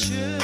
cię.